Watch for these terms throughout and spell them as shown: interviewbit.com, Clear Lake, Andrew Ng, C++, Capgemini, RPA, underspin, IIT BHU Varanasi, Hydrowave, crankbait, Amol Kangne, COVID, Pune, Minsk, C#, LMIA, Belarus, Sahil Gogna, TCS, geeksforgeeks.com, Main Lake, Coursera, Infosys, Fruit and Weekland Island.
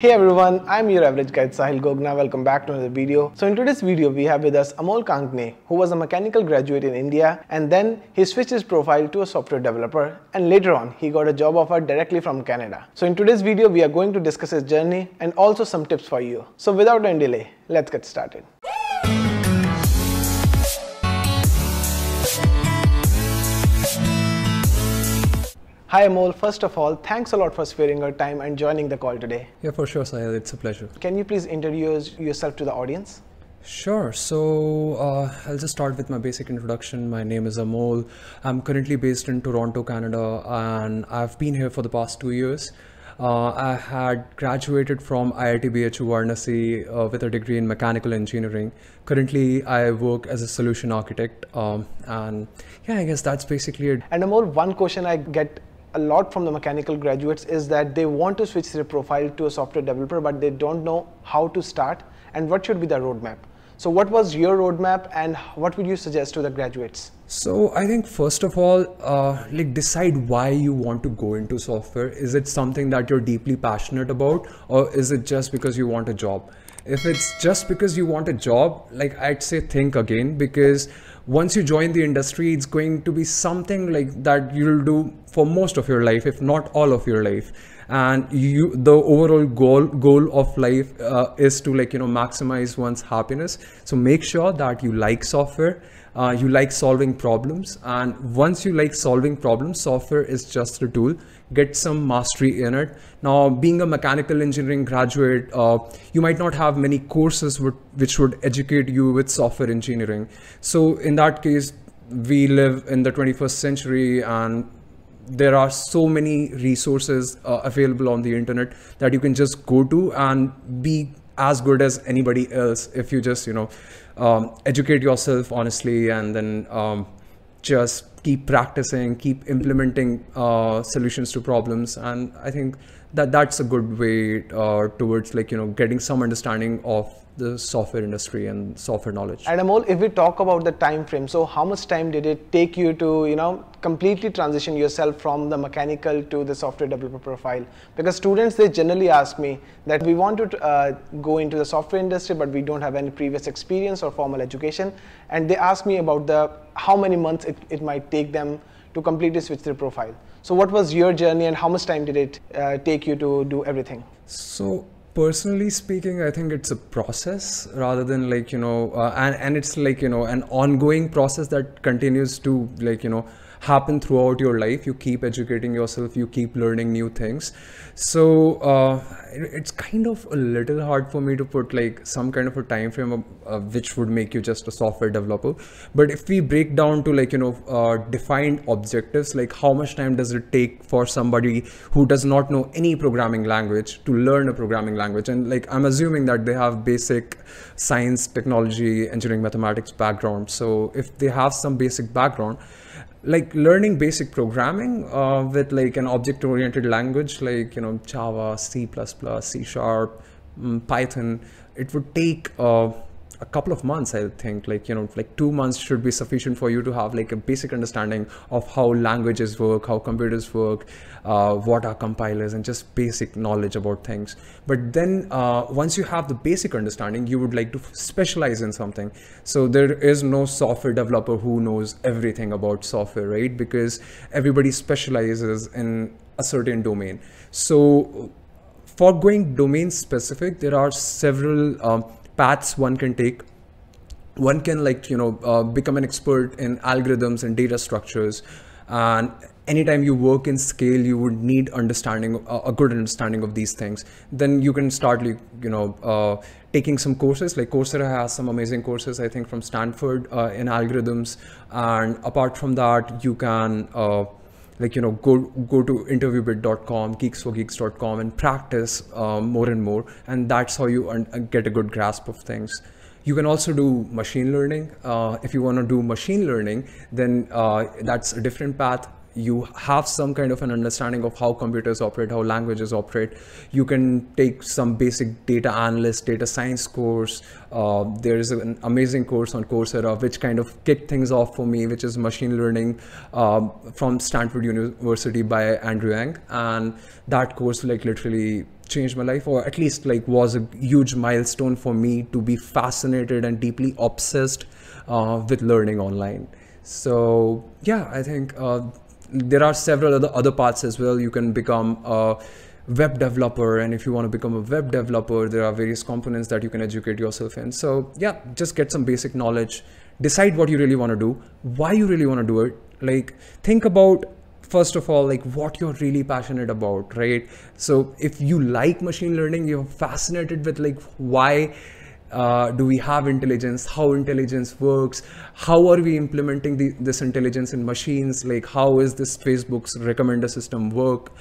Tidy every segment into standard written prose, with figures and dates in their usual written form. Hey everyone, I'm your average guide Sahil Gogna. Welcome back to another video. So in today's video, we have with us Amol Kangne, who was a mechanical graduate in India, and then he switched his profile to a software developer, and later on he got a job offer directly from Canada. So in today's video, we are going to discuss his journey and also some tips for you. So without any delay, let's get started. Hi Amol, first of all, thanks a lot for sparing your time and joining the call today. Yeah, for sure Sahil, it's a pleasure. Can you please introduce yourself to the audience? Sure. So I'll just start with my basic introduction. My name is Amol. I'm currently based in Toronto, Canada, and I've been here for the past 2 years. I had graduated from IIT BHU Varanasi with a degree in mechanical engineering. Currently, I work as a solution architect. And yeah, I guess that's basically it. And Amol, one question I get a lot from the mechanical graduates is that they want to switch their profile to a software developer, but they don't know how to start and what should be their roadmap. So what was your roadmap and what would you suggest to the graduates? So I think first of all, like decide why you want to go into software. Is it something that you're deeply passionate about, or is it just because you want a job? If it's just because you want a job, like I'd say think again, because once you join the industry, it's going to be something like that you'll do for most of your life, if not all of your life. And the overall goal of life is to, like, you know, maximize one's happiness. So make sure that you like software, you like solving problems. And once you like solving problems, software is just a tool. Get some mastery in it. Now, being a mechanical engineering graduate, you might not have many courses which would educate you with software engineering. So in that case, we live in the 21st century and there are so many resources available on the internet that you can just go to and be as good as anybody else if you just, you know, educate yourself honestly, and then just keep practicing, keep implementing solutions to problems. And I think that that's a good way towards, like, you know, getting some understanding of the software industry and software knowledge. And Amol, if we talk about the time frame, so how much time did it take you to, you know, completely transition yourself from the mechanical to the software developer profile? Because students, they generally ask me that we want to go into the software industry, but we don't have any previous experience or formal education, and they ask me about the how many months it might take them to completely switch their profile. So what was your journey and how much time did it take you to do everything? So personally speaking, I think it's a process rather than, like, you know, and it's, like, you know, an ongoing process that continues to, like, you know, happen throughout your life. You keep educating yourself, you keep learning new things. So it's kind of a little hard for me to put, like, some kind of a time frame of, which would make you just a software developer. But if we break down to, like, you know, defined objectives, like how much time does it take for somebody who does not know any programming language to learn a programming language? And, like, I'm assuming that they have basic science, technology, engineering, mathematics background. So if they have some basic background, like learning basic programming with, like, an object-oriented language, like, you know, Java, C++, C#, Python, it would take a couple of months, I think. Like, you know, like 2 months should be sufficient for you to have, like, a basic understanding of how languages work, how computers work, what are compilers, and just basic knowledge about things. But then once you have the basic understanding, you would like to specialize in something. So there is no software developer who knows everything about software, right? Because everybody specializes in a certain domain. So for going domain specific, there are several paths one can take. One can, like, you know, become an expert in algorithms and data structures. And anytime you work in scale, you would need understanding, a good understanding of these things. Then you can start, like, you know, taking some courses. Like Coursera has some amazing courses, I think, from Stanford in algorithms. And apart from that, you can like, you know, go to interviewbit.com, geeksforgeeks.com, and practice more and more. And that's how you get a good grasp of things. You can also do machine learning. If you want to do machine learning, then that's a different path. you have some kind of an understanding of how computers operate, how languages operate. You can take some basic data analyst, data science course. There is an amazing course on Coursera, which kind of kicked things off for me, which is machine learning from Stanford University by Andrew Ng. And that course like literally changed my life, or at least like was a huge milestone for me to be fascinated and deeply obsessed with learning online. So yeah, I think there are several other paths as well. You can become a web developer, and if you want to become a web developer, there are various components that you can educate yourself in. So yeah, just get some basic knowledge, decide what you really want to do, why you really want to do it. Like think about, first of all, like what you're really passionate about, right? So if you like machine learning, you're fascinated with like why do we have intelligence, how intelligence works, how are we implementing this intelligence in machines, like how is this Facebook's recommender system work?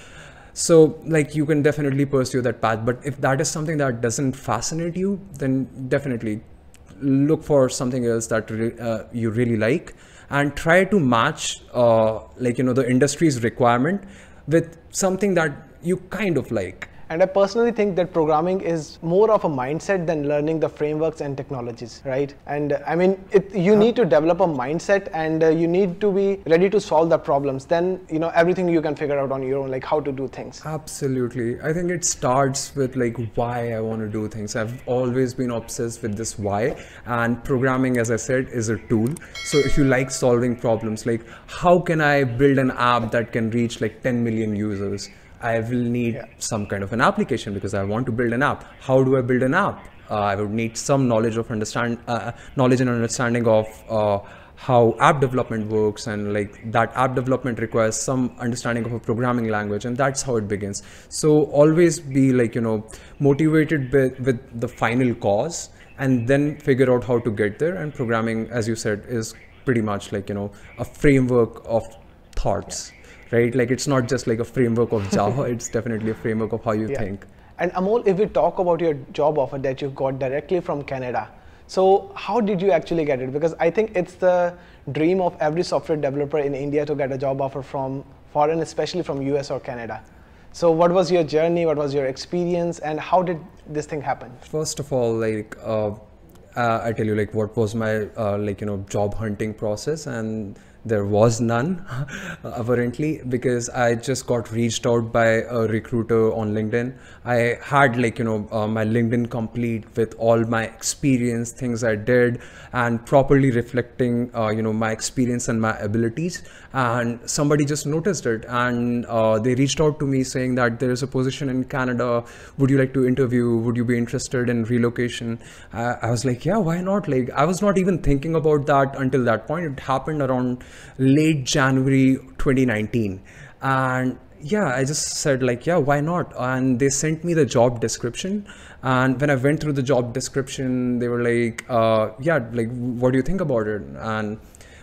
So like you can definitely pursue that path. But if that is something that doesn't fascinate you, then definitely look for something else that you really like, and try to match like, you know, the industry's requirement with something that you kind of like. And I personally think that programming is more of a mindset than learning the frameworks and technologies, right? And I mean, you need to develop a mindset, and you need to be ready to solve the problems. Then, you know, everything you can figure out on your own, like how to do things. Absolutely. I think it starts with like why I want to do things. I've always been obsessed with this why, and programming, as I said, is a tool. So if you like solving problems, like how can I build an app that can reach like 10 million users? I will need some kind of an application because I want to build an app. How do I build an app? I would need some knowledge and understanding of how app development works, and like that app development requires some understanding of a programming language, and that's how it begins. So always be like, you know, motivated with the final cause, and then figure out how to get there. And programming, as you said, is pretty much like, you know, a framework of thoughts. Right? Like it's not just like a framework of Java, it's definitely a framework of how you think. And Amol, if we talk about your job offer that you got directly from Canada, so how did you actually get it? Because I think it's the dream of every software developer in India to get a job offer from foreign, especially from US or Canada. So what was your journey? What was your experience? And how did this thing happen? First of all, like, I tell you like what was my like, you know, job hunting process, and there was none apparently, because I just got reached out by a recruiter on LinkedIn. I had like, you know, my LinkedIn complete with all my experience, things I did, and properly reflecting you know, my experience and my abilities, and somebody just noticed it, and they reached out to me saying that there is a position in Canada, would you like to interview, would you be interested in relocation? I was like, yeah, why not? Like I was not even thinking about that until that point. It happened around late January 2019, and yeah, I just said like, yeah, why not? And they sent me the job description, and when I went through the job description, they were like, yeah, like what do you think about it? And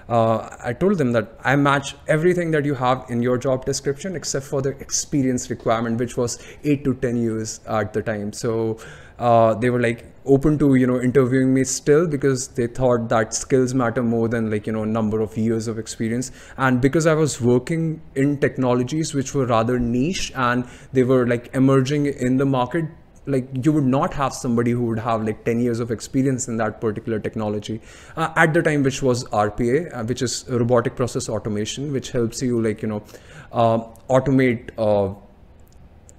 I told them that I match everything that you have in your job description except for the experience requirement, which was 8 to 10 years at the time. So they were like open to, you know, interviewing me still, because they thought that skills matter more than like, you know, number of years of experience. And because I was working in technologies which were rather niche, and they were like emerging in the market, like you would not have somebody who would have like 10 years of experience in that particular technology at the time, which was RPA, which is robotic process automation, which helps you like, you know, automate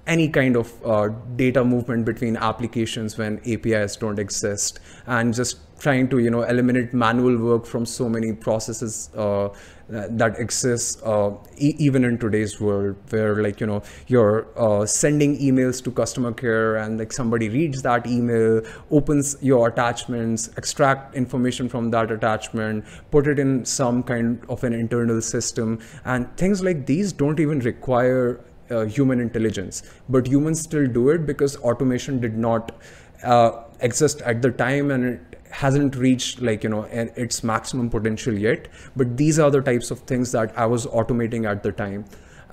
any kind of data movement between applications when APIs don't exist, and just trying to, you know, eliminate manual work from so many processes that exists even in today's world, where like, you know, you're sending emails to customer care, and like somebody reads that email, opens your attachments, extract information from that attachment, put it in some kind of an internal system, and things like these don't even require human intelligence, but humans still do it because automation did not exist at the time, and it hasn't reached like, you know, its maximum potential yet. But these are the types of things that I was automating at the time,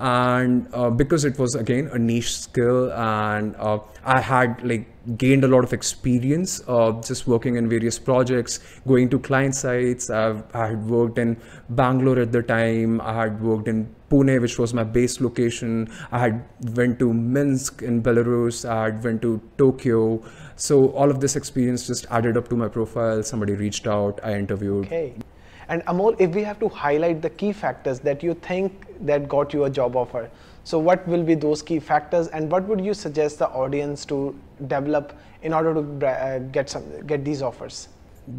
And because it was again a niche skill, and I had like gained a lot of experience just working in various projects, going to client sites. I had worked in Bangalore at the time. I had worked in Pune, which was my base location. I had went to Minsk in Belarus. I had went to Tokyo. So all of this experience just added up to my profile. Somebody reached out, I interviewed. Okay. And Amol, if we have to highlight the key factors that you think that got you a job offer, so what will be those key factors, and what would you suggest the audience to develop in order to get these offers?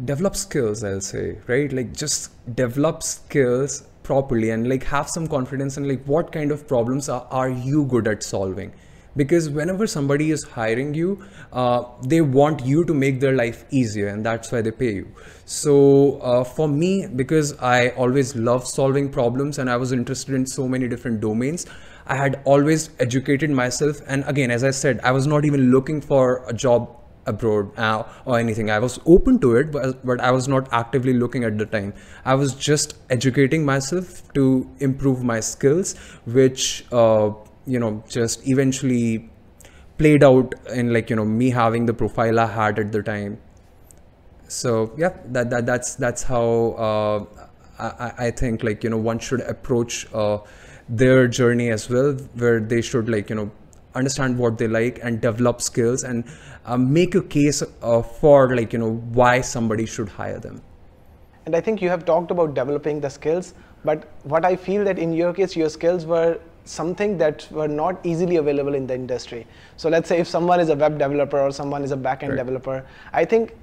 Develop skills, I'll say, right? Like just develop skills properly and like have some confidence in like what kind of problems are you good at solving. Because whenever somebody is hiring you, they want you to make their life easier, and that's why they pay you. So for me, because I always loved solving problems and I was interested in so many different domains, I had always educated myself. And again, as I said, I was not even looking for a job abroad or anything. I was open to it, but I was not actively looking at the time. I was just educating myself to improve my skills, which you know, just eventually played out in like, you know, me having the profile I had at the time. So yeah, that's how I think like, you know, one should approach their journey as well, where they should like, you know, understand what they like and develop skills and make a case for like, you know, why somebody should hire them. And I think you have talked about developing the skills, but what I feel that in your case, your skills were something that were not easily available in the industry. So let's say if someone is a web developer or someone is a backend developer, I think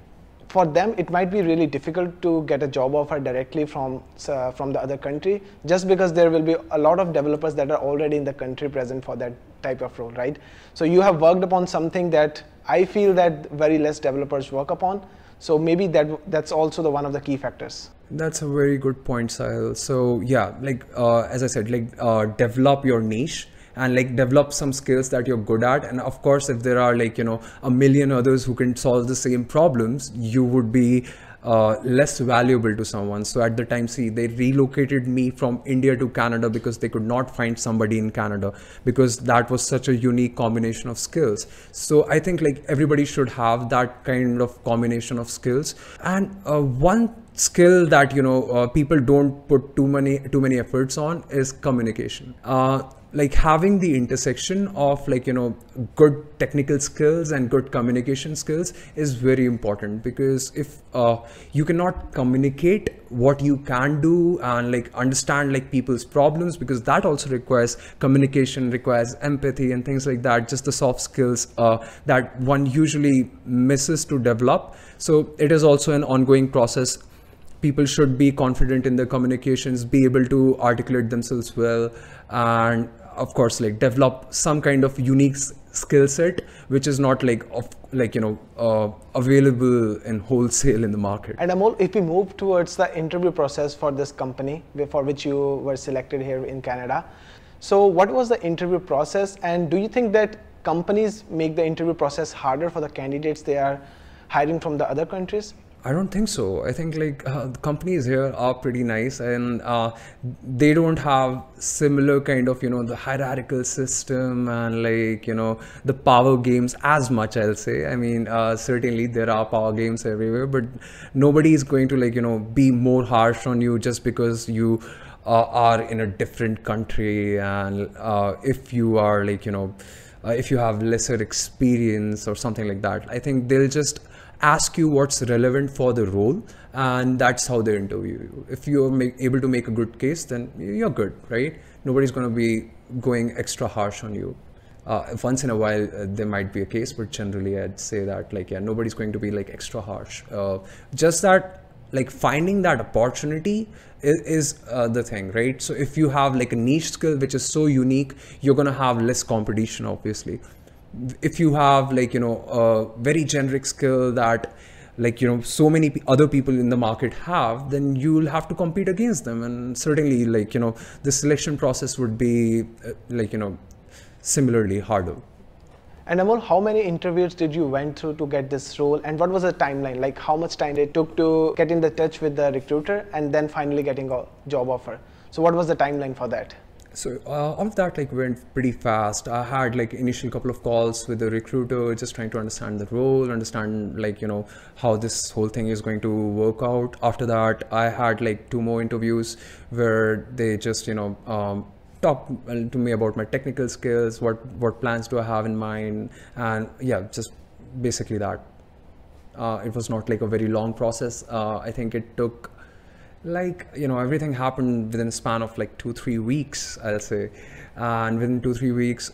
for them it might be really difficult to get a job offer directly from the other country, just because there will be a lot of developers that are already in the country present for that type of role, right? So you have worked upon something that I feel that very less developers work upon. So maybe that's also the one of the key factors. That's a very good point, Sahil. So yeah, like as I said, like develop your niche and like develop some skills that you're good at. And of course, if there are like, you know, a million others who can solve the same problems, you would be less valuable to someone. So at the time, see, they relocated me from India to Canada because they could not find somebody in Canada, because that was such a unique combination of skills. So I think like everybody should have that kind of combination of skills. And one skill that, you know, people don't put too many efforts on is communication. Like having the intersection of like, you know, good technical skills and good communication skills is very important, because if you cannot communicate what you can do and like understand like people's problems, because that also requires communication, requires empathy and things like that, just the soft skills that one usually misses to develop. So it is also an ongoing process. People should be confident in their communications, be able to articulate themselves well, and of course like develop some kind of unique skill set which is not like like, you know, available in wholesale in the market. And Amol, if we move towards the interview process for this company for which you were selected here in Canada, so what was the interview process, and do you think that companies make the interview process harder for the candidates they are hiring from the other countries? I don't think so. I think like the companies here are pretty nice, and they don't have similar kind of, you know, the hierarchical system and like, you know, the power games as much, I'll say. I mean, certainly there are power games everywhere, but nobody is going to like, you know, be more harsh on you just because you are in a different country, and if you are like, you know, if you have lesser experience or something like that. I think they'll just ask you what's relevant for the role, and that's how they interview you. If you're able to make a good case, then you're good, right? Nobody's going to be going extra harsh on you. Once in a while, there might be a case, but generally I'd say that like, yeah, nobody's going to be like extra harsh. Just that like finding that opportunity is the thing, right? So if you have like a niche skill, which is so unique, you're going to have less competition, obviously. If you have like, you know, a very generic skill that like, you know, so many other people in the market have, then you'll have to compete against them. And certainly like, you know, the selection process would be like, you know, similarly harder. And Amol, how many interviews did you went through to get this role, and what was the timeline? Like how much time it took to get in the touch with the recruiter and then finally getting a job offer? So what was the timeline for that? So all of that like went pretty fast. I had like initial couple of calls with the recruiter, just trying to understand the role, understand like, you know, how this whole thing is going to work out. After that, I had like 2 more interviews where they just, you know, talk to me about my technical skills, what plans do I have in mind, and yeah, just basically that. It was not like a very long process. I think it took, like, you know, everything happened within a span of like 2-3 weeks, I'll say. And within 2-3 weeks,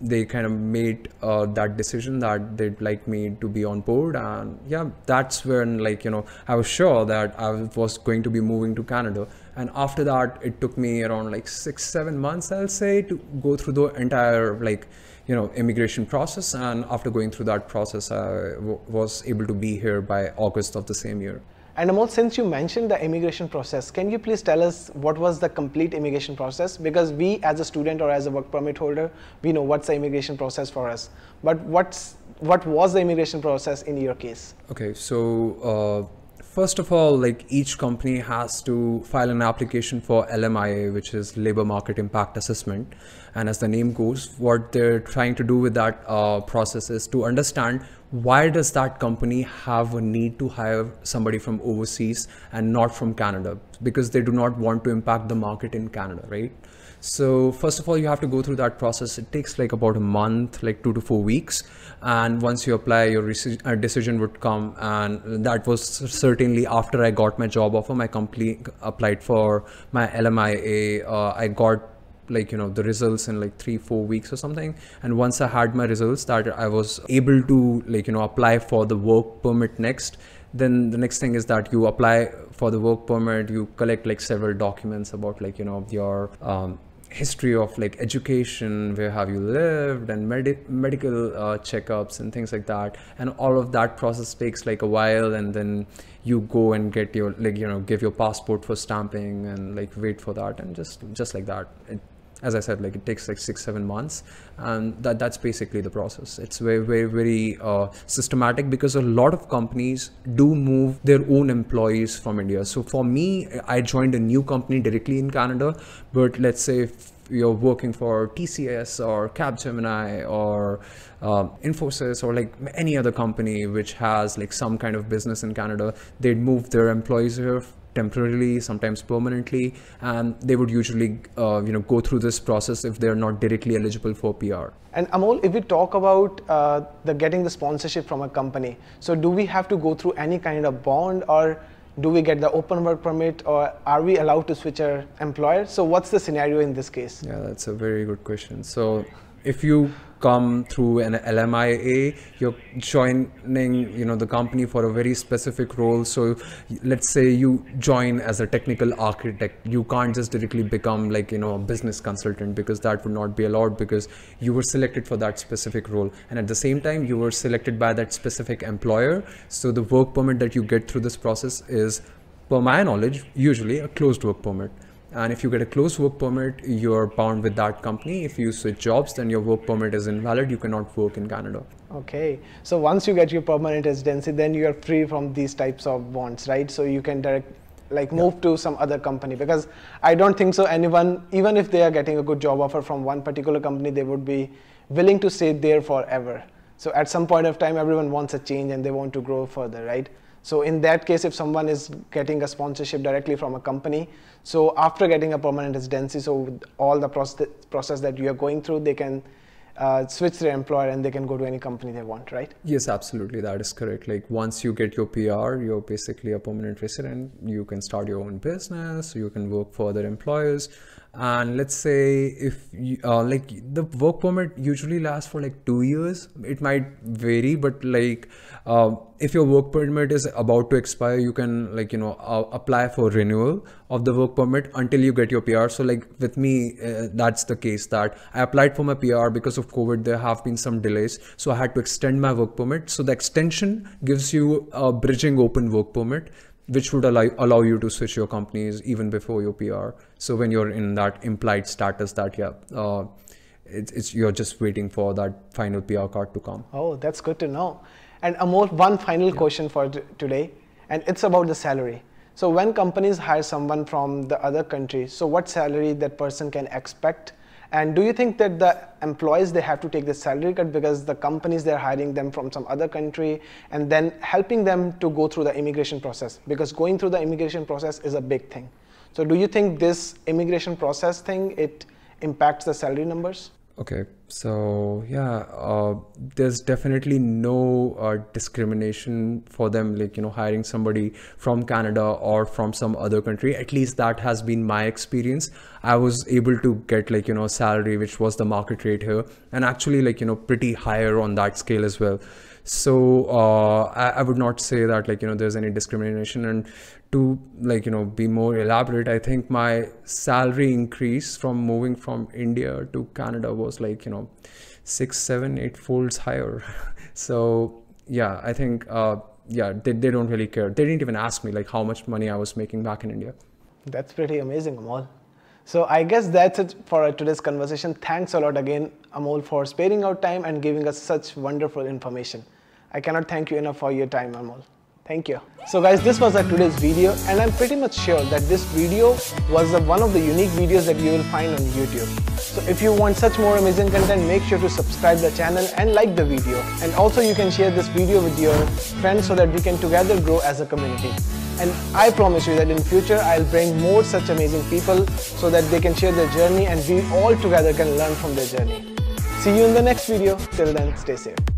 they kind of made that decision that they'd like me to be on board. And yeah, that's when, like, you know, I was sure that I was going to be moving to Canada. And after that, it took me around like 6-7 months, I'll say, to go through the entire, like, you know, immigration process. And after going through that process, I was able to be here by August of the same year. And Amol, since you mentioned the immigration process, can you please tell us what was the complete immigration process? Because we as a student or as a work permit holder, we know what's the immigration process for us. But what was the immigration process in your case? Okay, so first of all, like, each company has to file an application for LMIA, which is Labor Market Impact Assessment. And as the name goes, what they're trying to do with that process is to understand why does that company have a need to hire somebody from overseas and not from Canada, because they do not want to impact the market in Canada, right? So first of all, you have to go through that process. It takes like about a month, like 2 to 4 weeks. And once you apply, your decision would come. And that was certainly after I got my job offer. My company applied for my LMIA. I got, like, you know, the results in like 3-4 weeks or something. And once I had my results, that I was able to, like, you know, apply for the work permit next. Then the next thing is that you apply for the work permit, you collect like several documents about, like, you know, your history of like education, where have you lived, and medical checkups and things like that. And all of that process takes like a while, and then you go and get your, like, you know, give your passport for stamping and like wait for that. And just like that, it, as I said, like, it takes like 6-7 months, and that's basically the process. It's very, very, very systematic, because a lot of companies do move their own employees from India. So for me, I joined a new company directly in Canada, but let's say if you're working for TCS or Capgemini or Infosys or like any other company which has like some kind of business in Canada, they'd move their employees here temporarily, sometimes permanently, and they would usually, you know, go through this process if they're not directly eligible for PR. And Amol, if we talk about getting the sponsorship from a company, so do we have to go through any kind of bond, or do we get the open work permit, or are we allowed to switch our employer? So what's the scenario in this case? Yeah, that's a very good question. So if you come through an LMIA, you're joining, you know, the company for a very specific role. So let's say you join as a technical architect. You can't just directly become, like, you know, a business consultant, because that would not be allowed, because you were selected for that specific role. And at the same time, you were selected by that specific employer. So the work permit that you get through this process is, per my knowledge, usually a closed work permit. And if you get a closed work permit, you're bound with that company. If you switch jobs, then your work permit is invalid. You cannot work in Canada. Okay. So once you get your permanent residency, then you are free from these types of bonds, right? So you can direct, like, move to some other company, because I don't think so anyone, even if they are getting a good job offer from one particular company, they would be willing to stay there forever. So at some point of time, everyone wants a change and they want to grow further, right? So in that case, if someone is getting a sponsorship directly from a company, so after getting a permanent residency, so with all the process that you are going through, they can switch their employer and they can go to any company they want, right? Yes, absolutely. That is correct. Like, once you get your PR, you're basically a permanent resident. You can start your own business. You can work for other employers. And let's say if you, like, the work permit usually lasts for like 2 years. It might vary, but like if your work permit is about to expire, you can, like, you know, apply for renewal of the work permit until you get your PR. So like with me, that's the case, that I applied for my PR. Because of COVID, there have been some delays, so I had to extend my work permit. So the extension gives you a bridging open work permit, which would allow you to switch your companies even before your PR. So when you're in that implied status, that you're just waiting for that final PR card to come. Oh, that's good to know. And Amol, one final question for today, and it's about the salary. So when companies hire someone from the other country, so what salary that person can expect? And do you think that the employees, they have to take the salary cut because the companies, they're hiring them from some other country and then helping them to go through the immigration process? Because going through the immigration process is a big thing. So do you think this immigration process thing, it impacts the salary numbers? Okay, so yeah, there's definitely no discrimination for them, like, you know, hiring somebody from Canada or from some other country. At least that has been my experience. I was able to get, like, you know, a salary which was the market rate here, and actually, like, you know, pretty higher on that scale as well. So I would not say that, like, you know, there's any discrimination. And to, like, you know, be more elaborate, I think my salary increase from moving from India to Canada was, like, you know, 6, 7, 8 folds higher. So yeah, I think yeah, they don't really care. They didn't even ask me, like, how much money I was making back in India. That's pretty amazing, Amol. So I guess that's it for today's conversation. Thanks a lot again, Amol, for sparing out time and giving us such wonderful information. I cannot thank you enough for your time, Amol. Thank you. So guys, this was today's video, and I'm pretty much sure that this video was one of the unique videos that you will find on YouTube. So if you want such more amazing content, make sure to subscribe the channel and like the video. And also you can share this video with your friends so that we can together grow as a community. And I promise you that in future, I'll bring more such amazing people so that they can share their journey and we all together can learn from their journey. See you in the next video. Till then, stay safe.